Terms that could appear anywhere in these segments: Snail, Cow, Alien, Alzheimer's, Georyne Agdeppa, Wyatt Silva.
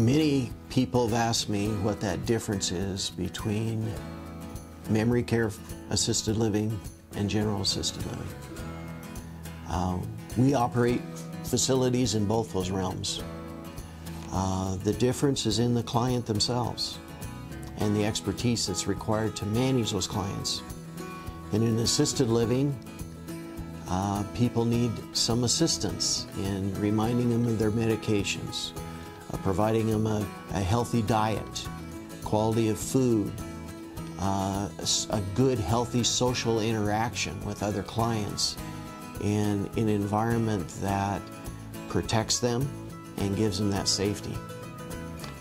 Many people have asked me what that difference is between memory care assisted living and general assisted living. We operate facilities in both those realms. The difference is in the client themselves and the expertise that's required to manage those clients. And in assisted living, people need some assistance in reminding them of their medications, providing them a healthy diet, quality of food, a good healthy social interaction with other clients in an environment that protects them and gives them that safety.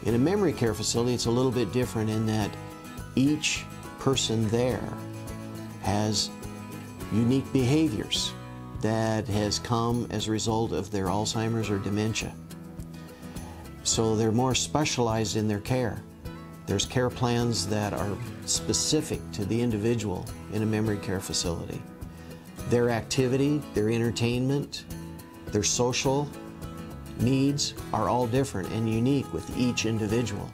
In a memory care facility, it's a little bit different in that each person there has unique behaviors that has come as a result of their Alzheimer's or dementia. So they're more specialized in their care. There's care plans that are specific to the individual in a memory care facility. Their activity, their entertainment, their social needs are all different and unique with each individual.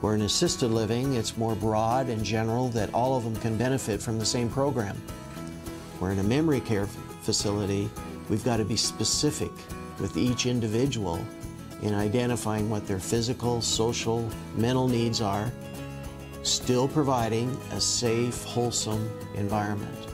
Where in assisted living, it's more broad and general that all of them can benefit from the same program. Where in a memory care facility, we've got to be specific with each individual in identifying what their physical, social, mental needs are, still providing a safe, wholesome environment.